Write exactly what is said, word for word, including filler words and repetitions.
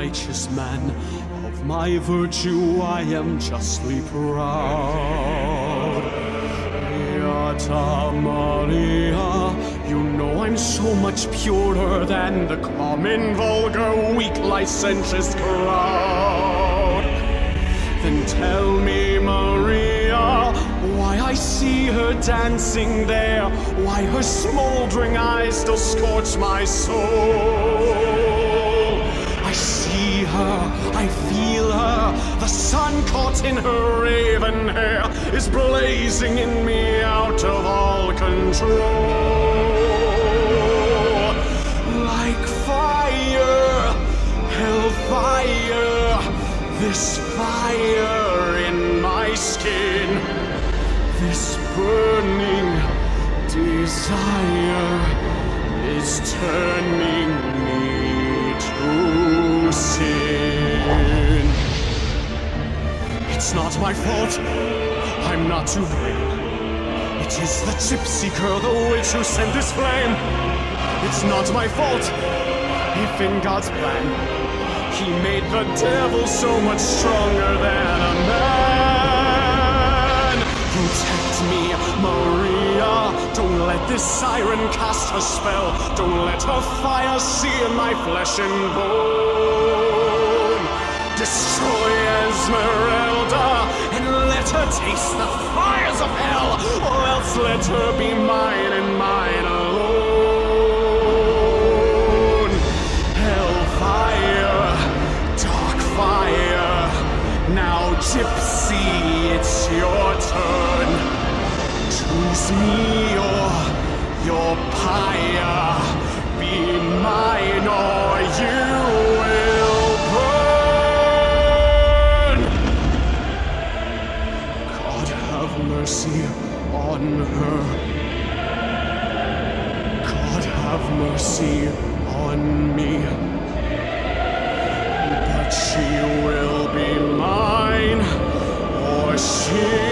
Righteous man, of my virtue I am justly proud. Beata Maria, you know I'm so much purer than the common, vulgar, weak, licentious crowd. Then tell me, Maria, why I see her dancing there, why her smoldering eyes still scorch my soul. I feel her, the sun caught in her raven hair is blazing in me out of all control. Like fire, hellfire, this fire in my skin, this burning desire is turning me to sin. It's not my fault, I'm not to blame. It is the gypsy girl, the witch who sent this flame. It's not my fault, if in God's plan He made the devil so much stronger than a man. Protect me, Maria, don't let this siren cast her spell. Don't let her fire sear my flesh and bone. Destroy Esmeralda, and let her taste the fires of hell, or else let her be mine and mine alone. Hellfire, dark fire, now gypsy, it's your turn. Choose me or your pyre, be mine or you will. Mercy on her. God have mercy on me. But she will be mine, or she